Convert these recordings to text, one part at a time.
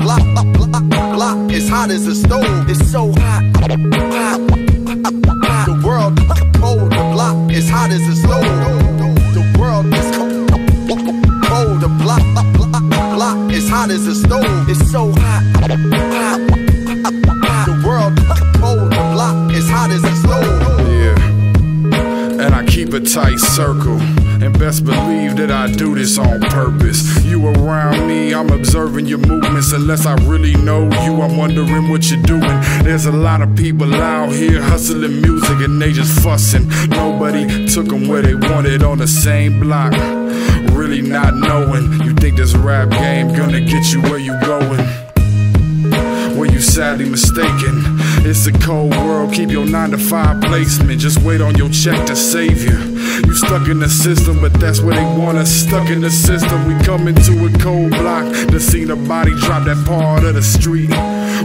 block. It's hot as a stove. It's so hot, hot, hot. The world is cold. The block is hot as a stove. The world is cold. The block is hot as a stove. It's so hot, hot, hot. The world is cold. The block is hot as a stove. Yeah, and I keep a tight circle. And best believe that I do this on purpose. You around me, I'm observing your movements. Unless I really know you, I'm wondering what you're doing. There's a lot of people out here hustling music and they just fussing. Nobody took them where they wanted on the same block. Really not knowing. You think this rap game gonna get you where you going? Well, you sadly mistaken. It's a cold world, keep your 9-to-5 placement. Just wait on your check to save you. You stuck in the system, but that's where they want us. Stuck in the system, we come into a cold block to see the body drop, that part of the street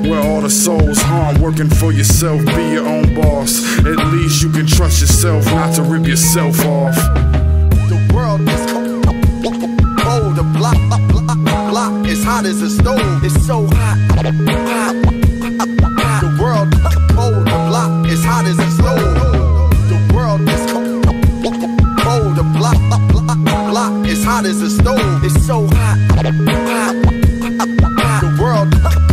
where all the souls harm. Working for yourself, be your own boss. At least you can trust yourself not to rip yourself off. The world is cold, cold. The block is hot as a stove. It's so hot, hot, hot. The world is cold. The block is hot as a stove. The world is cold. The block is hot as a stove. It's so hot, hot, hot. The world